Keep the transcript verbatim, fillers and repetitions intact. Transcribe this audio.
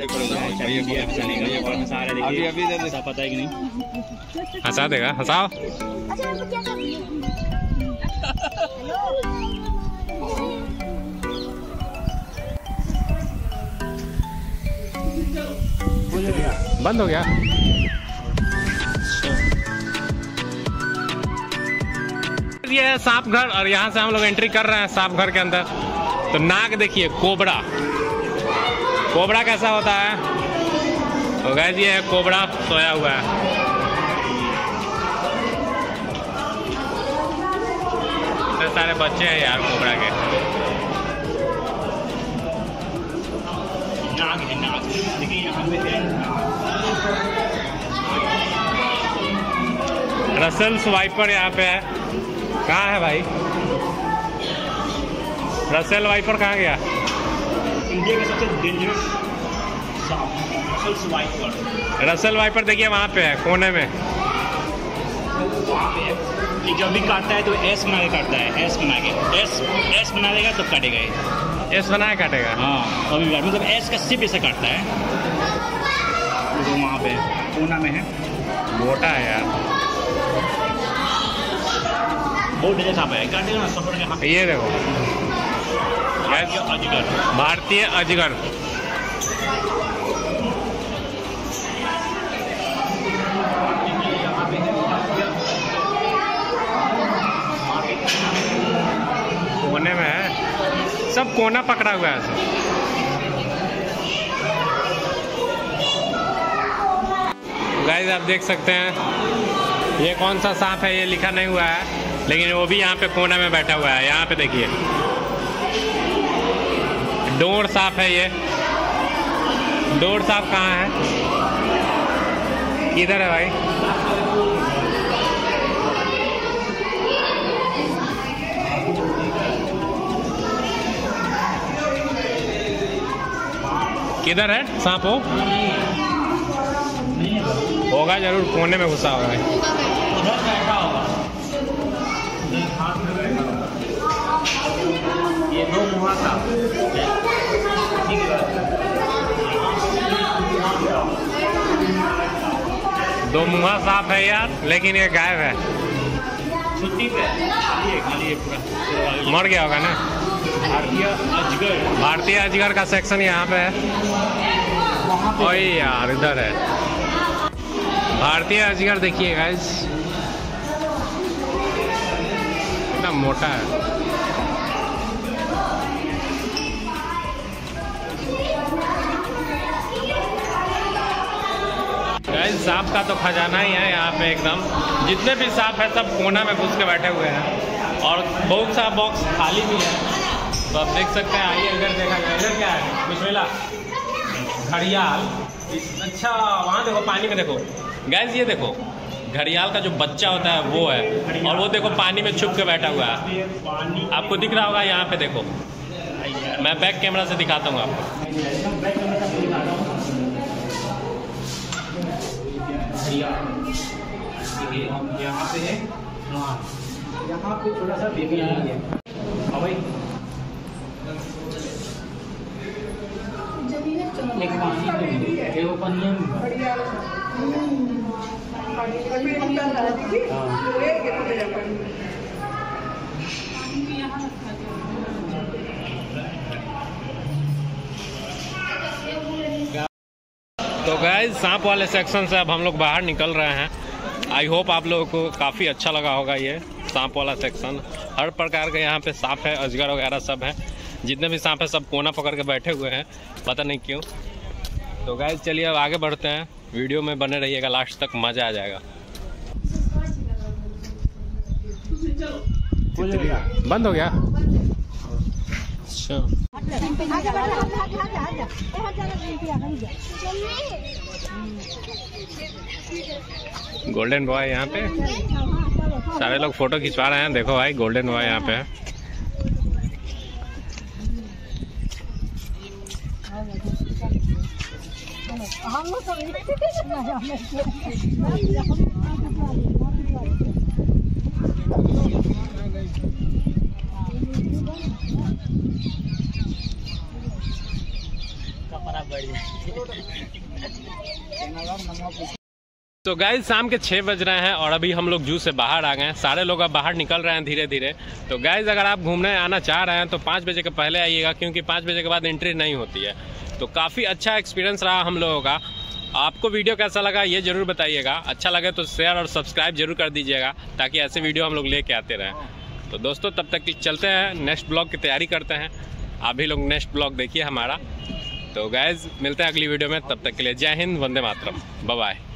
अभी अभी पता है कि नहीं, हंसा देगा, हंसाओ। बंद हो गया। ये है सांप घर और यहाँ से हम लोग एंट्री कर रहे हैं सांप घर के अंदर। तो नाग देखिए, कोबरा। कोबरा कैसा होता है? तो गाइस ये है कोबरा सोया हुआ है। इतने सारे बच्चे हैं यार कोबरा के। नाग है, नाग देखिए यहाँ पे है। रसेल्स वाइपर यहाँ पे है। कहाँ है भाई रसेल वाइपर? कहाँ गया? इंडिया का सबसे dangerous Russell viper. Russell viper देखिए वहाँ पे है कोने में। ये जब भी काटता है तो एस बना के काटता है। एस बना के एस एस बना देगा तब काटेगा ये। एस बना के काटेगा? हाँ अभी बार मतलब एस का सिर्फ ऐसे काटता है। तो वहाँ पे कोना में है। मोटा है यार, ये देखो। भारतीय अजगर। कोने में है, सब कोना पकड़ा हुआ है सब। गाइस आप देख सकते हैं ये कौन सा सांप है, ये लिखा नहीं हुआ है, लेकिन वो भी यहाँ पे कोने में बैठा हुआ है। यहाँ पे देखिए डोर सांप है। ये डोर सांप कहाँ है? इधर है भाई। किधर है सांप? हो होगा जरूर, कोने में घुसा हुआ है। ये दो मुहां था। दो मुहां सांप है यार, लेकिन ये गायब है। छुट्टी पे ये खाली है पूरा, मर गया होगा ना। भारतीय अजगर, भारतीय अजगर का सेक्शन यहाँ पे है। ओए यार इधर है भारतीय अजगर। देखिए गाइस इतना मोटा है। सांप का तो खजाना ही है यहाँ पे एकदम। जितने भी सांप है सब कोना में घुस के बैठे हुए हैं और बहुत सा बॉक्स खाली भी है। तो आप देख सकते हैं। आइए इधर देखा जाए। इधर क्या है? बिस्मिल्ला घड़ियाल। अच्छा वहाँ देखो, पानी में देखो गैस। ये देखो घड़ियाल का जो बच्चा होता है वो है, और वो देखो पानी में छुप के बैठा हुआ है। आपको दिख रहा होगा यहाँ पे देखो। मैं बैक कैमरा से दिखाता हूँ आपको। यहाँ पे है, यहाँ पे थोड़ा सा बेबी नहीं है। तो गाइस सांप वाले सेक्शन से अब हम लोग बाहर निकल रहे हैं। आई होप आप लोगों को काफ़ी अच्छा लगा होगा ये सांप वाला सेक्शन। हर प्रकार के यहाँ पे सांप है, अजगर वगैरह सब है। जितने भी सांप है सब कोना पकड़ के बैठे हुए हैं, पता नहीं क्यों। तो गाइस चलिए अब आगे बढ़ते हैं। वीडियो में बने रहिएगा लास्ट तक, मज़ा आ जाएगा। बंद हो गया। अच्छा गोल्डन बॉय यहाँ पे, सारे लोग फोटो खिंचवा रहे हैं। देखो भाई गोल्डन बॉय यहाँ पे है। तो गाइज शाम के छः बज रहे हैं और अभी हम लोग जू से बाहर आ गए हैं। सारे लोग अब बाहर निकल रहे हैं धीरे धीरे। तो गाइज अगर आप घूमने आना चाह रहे हैं तो पाँच बजे के पहले आइएगा, क्योंकि पाँच बजे के बाद एंट्री नहीं होती है। तो काफ़ी अच्छा एक्सपीरियंस रहा हम लोगों का। आपको वीडियो कैसा लगा ये ज़रूर बताइएगा। अच्छा लगे तो शेयर और सब्सक्राइब जरूर कर दीजिएगा, ताकि ऐसे वीडियो हम लोग लेके आते रहें। तो दोस्तों तब तक चलते हैं, नेक्स्ट ब्लॉग की तैयारी करते हैं। आप भी लोग नेक्स्ट ब्लॉग देखिए हमारा। तो गाइज मिलते हैं अगली वीडियो में, तब तक के लिए जय हिंद, वंदे मातरम, बाय बाय।